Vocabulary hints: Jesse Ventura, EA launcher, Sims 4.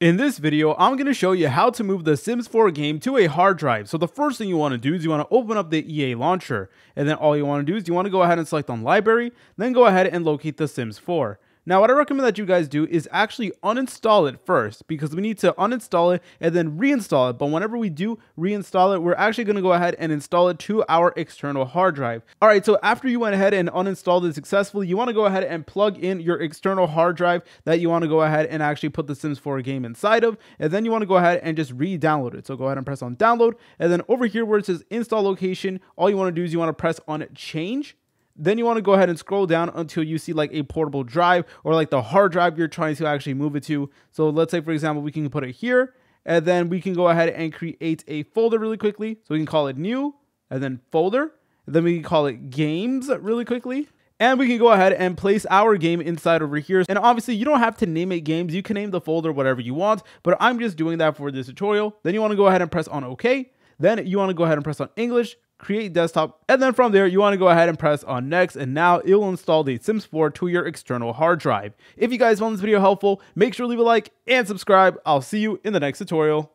In this video, I'm going to show you how to move the Sims 4 game to a hard drive. So the first thing you want to do is you want to open up the EA launcher. And then all you want to do is you want to go ahead and select on library, then go ahead and locate the Sims 4. Now, what I recommend that you guys do is actually uninstall it first, because we need to uninstall it and then reinstall it. But whenever we do reinstall it, we're actually going to go ahead and install it to our external hard drive. All right, so after you went ahead and uninstalled it successfully, you want to go ahead and plug in your external hard drive that you want to go ahead and actually put the Sims 4 game inside of. And then you want to go ahead and just re-download it. So go ahead and press on download. And then over here where it says install location, all you want to do is you want to press on change. Then you want to go ahead and scroll down until you see like a portable drive or like the hard drive you're trying to actually move it to. So let's say, for example, we can put it here, and then we can go ahead and create a folder really quickly. So we can call it new and then folder, and then we can call it games really quickly. And we can go ahead and place our game inside over here. And obviously you don't have to name it games. You can name the folder whatever you want, but I'm just doing that for this tutorial. Then you want to go ahead and press on OK. Then you want to go ahead and press on English, create desktop, and then from there you want to go ahead and press on next, and now it will install the Sims 4 to your external hard drive. If you guys found this video helpful, make sure to leave a like and subscribe. I'll see you in the next tutorial.